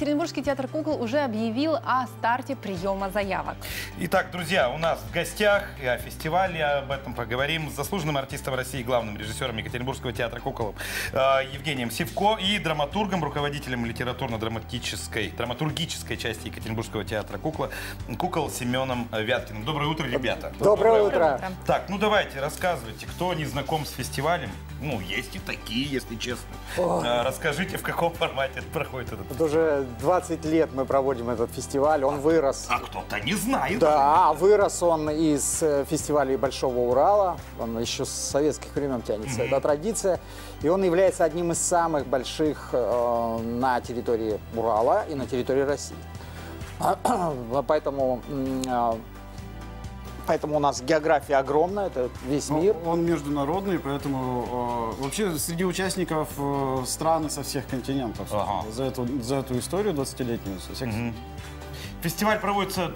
Екатеринбургский театр кукол уже объявил о старте приема заявок. Итак, друзья, у нас в гостях и о фестивале, об этом поговорим с заслуженным артистом России, главным режиссером Екатеринбургского театра кукол Евгением Сивко и драматургом, руководителем литературно-драматургической части Екатеринбургского театра кукол Семеном Вяткиным. Доброе утро, ребята. Доброе утро. Так, ну давайте, рассказывайте, кто не знаком с фестивалем. Ну, есть и такие, если честно. Расскажите, в каком формате проходит этот фестиваль. Уже 20 лет мы проводим этот фестиваль, он вырос. А кто-то не знает. Да, вырос он из фестивалей Большого Урала, он еще с советских времен тянется, эта традиция. И он является одним из самых больших на территории Урала и на территории России. Поэтому у нас география огромная, это весь мир. Он международный, поэтому вообще среди участников страны со всех континентов. Ага. За эту историю 20-летнюю. Фестиваль проводится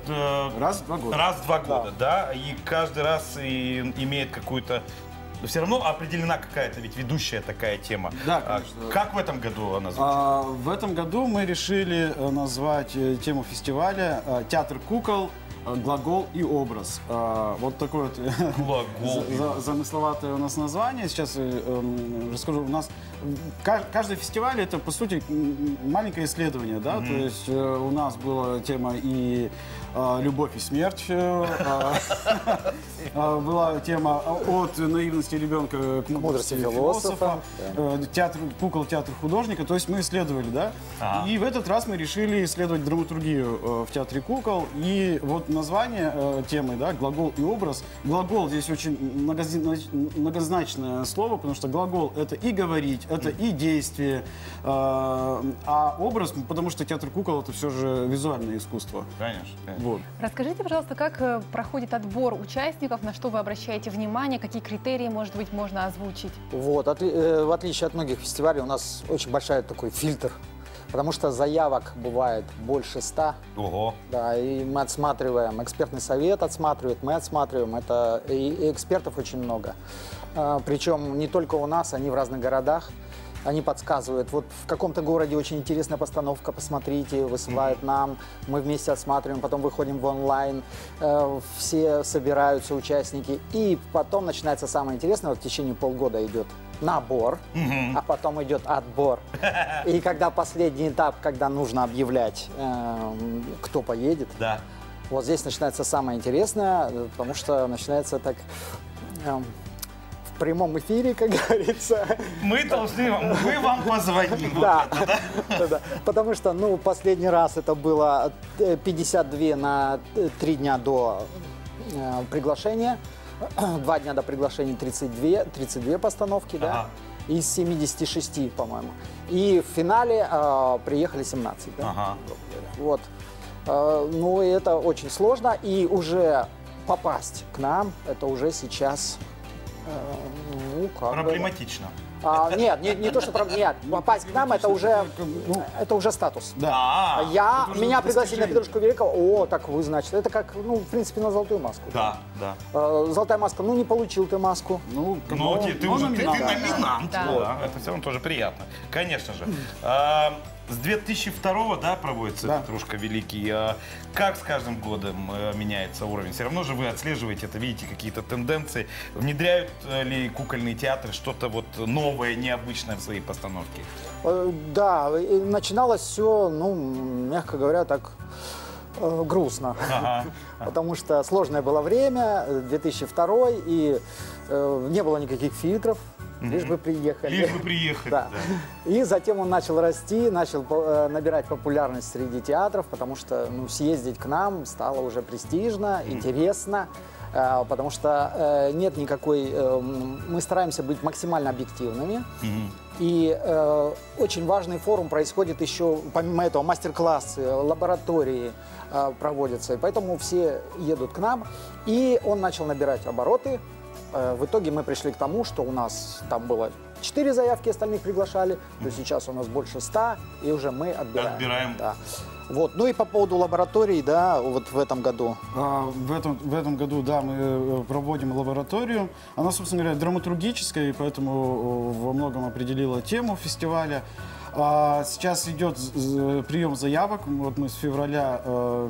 раз в 2 года. Да. И каждый раз имеет какую-то... Но все равно определена какая-то ведь ведущая такая тема. Да, конечно. Как в этом году она звучит? В этом году мы решили назвать тему фестиваля «Театр кукол. Глагол и образ». Вот такое вот замысловатое у нас название. Сейчас расскажу. У нас каждый фестиваль — это, по сути, маленькое исследование. Да? То есть у нас была тема и «Любовь и смерть». Была тема «От наивности ребенка к мудрости философа». Театр кукол, театр художника. То есть мы исследовали, да? И в этот раз мы решили исследовать драматургию в театре кукол. И вот название темы, да, глагол и образ. Глагол здесь очень многозначное слово, потому что глагол — это и говорить, это и действие. А образ, потому что театр кукол — это все же визуальное искусство. Конечно. Вот. Расскажите, пожалуйста, как проходит отбор участников, на что вы обращаете внимание, какие критерии, может быть, можно озвучить? Вот, в отличие от многих фестивалей, у нас очень большой такой фильтр, потому что заявок бывает больше 100. Ого. Да, и мы отсматриваем, экспертный совет отсматривает, мы отсматриваем, это и экспертов очень много. Причем не только у нас, они в разных городах. Они подсказывают, вот в каком-то городе очень интересная постановка, посмотрите, высылают нам, мы вместе осматриваем, потом выходим в онлайн, все собираются, участники, и потом начинается самое интересное, вот в течение полгода идет набор, а потом идет отбор. И когда последний этап, когда нужно объявлять, кто поедет, да. Вот здесь начинается самое интересное, потому что начинается так... В прямом эфире, как говорится. Мы вам позвоним. Да, потому что, ну, последний раз это было 52 на 3 дня до приглашения, 2 дня до приглашения 32 постановки, да, из 76, по-моему. И в финале приехали 17, да. Вот. Ну, это очень сложно, и уже попасть к нам, это уже сейчас... Ну, проблематично. Нет, не то, что проблематично. Попасть к нам — это уже статус. Да. Меня пригласили на Петрушку Великого. О, так вы, значит. Это как, ну, в принципе, на золотую маску. Да, да. Золотая маска. Ну, не получил ты маску. Ну, ты уже номинант. Это все равно тоже приятно. Конечно же. С 2002 проводится Петрушка Великий. Как с каждым годом меняется уровень? Все равно же вы отслеживаете это, видите какие-то тенденции. Внедряют ли кукольные театры что-то вот новое, необычное в свои постановки? Да, начиналось все, ну, мягко говоря, так грустно. Потому что сложное было время, 2002, и не было никаких фильтров. Лишь бы приехали. Лишь бы приехали, да. И затем он начал расти, начал набирать популярность среди театров, потому что, ну, съездить к нам стало уже престижно, интересно, потому что нет никакой... Мы стараемся быть максимально объективными. И очень важный форум происходит еще, помимо этого, мастер-классы, лаборатории проводятся. И поэтому все едут к нам. И он начал набирать обороты. В итоге мы пришли к тому, что у нас там было 4 заявки, остальных приглашали, то сейчас у нас больше 100, и уже мы отбираем. Да. Вот. Ну и по поводу лабораторий, да, вот в этом году. В этом году, да, мы проводим лабораторию. Она, собственно говоря, драматургическая, и поэтому во многом определила тему фестиваля. Сейчас идет прием заявок. Вот мы с февраля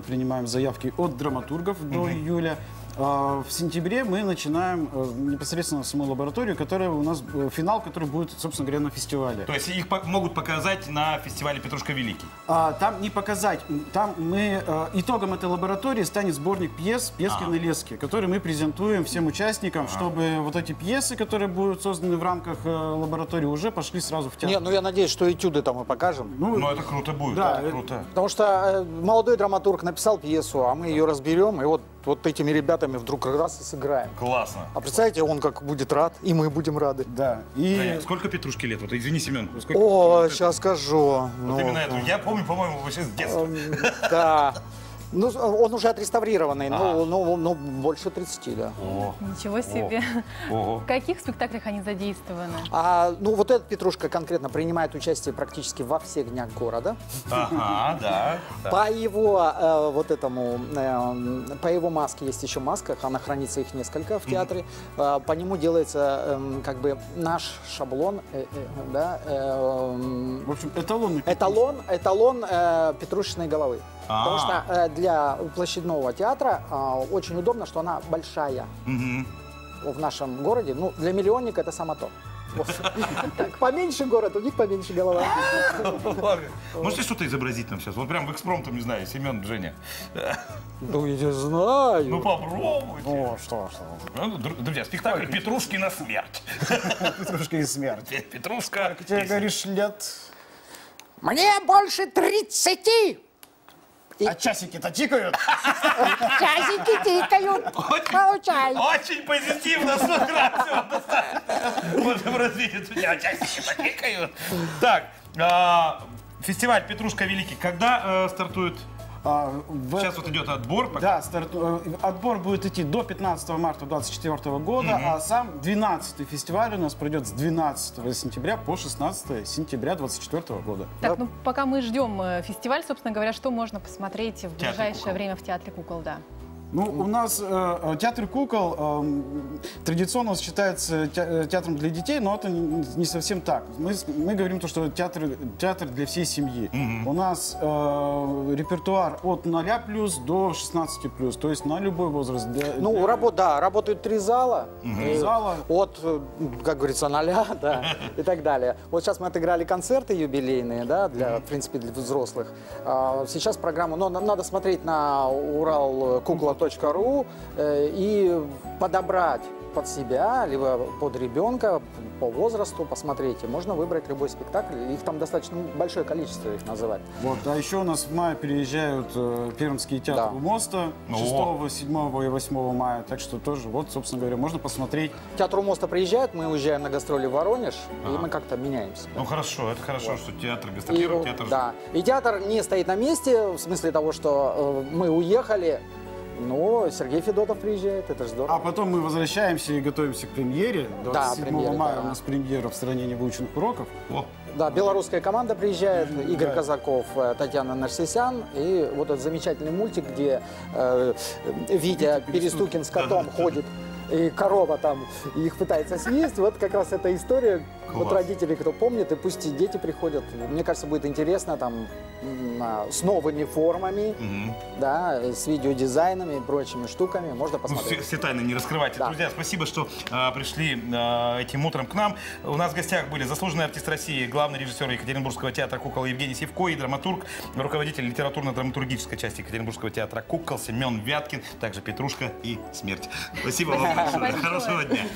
принимаем заявки от драматургов до июля. В сентябре мы начинаем непосредственно саму лабораторию, которая у нас финал, который будет, собственно говоря, на фестивале. То есть их могут показать на фестивале Петрушка Великий? Там не показать. Там мы итогом этой лаборатории станет сборник пьес «Пьескины лески», который мы презентуем всем участникам, чтобы вот эти пьесы, которые будут созданы в рамках лаборатории, уже пошли сразу в театр. Нет, ну я надеюсь, что этюды там мы покажем. Ну это круто будет. Да, это круто. Потому что молодой драматург написал пьесу, а мы ее разберем, и вот этими ребятами вдруг раз и сыграем. Классно. А представляете, он как будет рад, и мы будем рады. Да. И... Сколько Петрушке лет? Вот, извини, Семен. О, сейчас скажу. Вот именно эту. Я помню, по-моему, вообще с детства. Да. Ну, он уже отреставрированный, но больше 30, да. О, ничего себе. О. В каких спектаклях они задействованы? Ну, вот этот Петрушка конкретно принимает участие практически во всех днях города. Ага, да. По его маске есть еще маска, она хранится, их несколько в театре. По нему делается как бы наш шаблон, да. В общем, эталон. Эталон петрушечной головы. Потому что для площадного театра очень удобно, что она большая в нашем городе. Ну, для миллионника это само то. Поменьше город, у них поменьше голова. Можете что-то изобразить нам сейчас? Вот прям в экспромтом, не знаю, Семен, Женя. Ну, я не знаю. Ну, попробуйте. Ну, что. Друзья, спектакль «Петрушки на смерть». Петрушка и смерть. Петрушка. Как тебе говоришь, лет? Мне больше 30! А часики-то тикают? Часики тикают. Получай. Очень позитивно с утра. Можем развить эту тему. Часики-то тикают. Так, фестиваль «Петрушка Великий» когда стартует? Сейчас вот идет отбор. Да, отбор будет идти до 15 марта 2024 года, а сам 12-й фестиваль у нас пройдет с 12 сентября по 16 сентября 2024 года. Так, ну пока мы ждем фестиваль, собственно говоря, что можно посмотреть в ближайшее время в Театре кукол, да. Ну, у нас театр кукол традиционно считается театром для детей, но это не совсем так. Мы говорим то, что театр для всей семьи. У нас репертуар от 0+ до 16+, то есть на любой возраст. Ну, работают 3 зала. От, как говорится, 0, да, и так далее. Вот сейчас мы отыграли концерты юбилейные, да, для, в принципе, для взрослых. Сейчас программу, но нам надо смотреть на Урал.кукла.ру и подобрать под себя, либо под ребенка, по возрасту, посмотрите. Можно выбрать любой спектакль, их там достаточно большое количество, их называть. Вот, а еще у нас в мае переезжают пермские театры Моста 6, 7 и 8 мая, так что тоже, вот, собственно говоря, можно посмотреть. Театр Моста приезжает, мы уезжаем на гастроли в Воронеж, и мы как-то меняемся. Ну, хорошо, это хорошо, что театр гастролирует, театр... Да, и театр не стоит на месте, в смысле того, что мы уехали. Ну, Сергей Федотов приезжает, это же здорово. А потом мы возвращаемся и готовимся к премьере. 27 мая у нас премьера в стране невыученных уроков. Да, белорусская команда приезжает, Игорь Казаков, Татьяна Нарсесян. И вот этот замечательный мультик, где Витя Перестукин с котом ходит. И корова там их пытается съесть. Вот как раз эта история. Вот родители, кто помнит, и пусть и дети приходят. Мне кажется, будет интересно там с новыми формами, да, с видеодизайнами и прочими штуками. Можно посмотреть. Все тайны не раскрывайте. Да. Друзья, спасибо, что пришли этим утром к нам. У нас в гостях были заслуженный артист России, главный режиссер Екатеринбургского театра кукол Евгений Сивко и драматург, руководитель литературно-драматургической части Екатеринбургского театра кукол Семен Вяткин, также «Петрушка и смерть». Спасибо вам большое. Хорошего дня.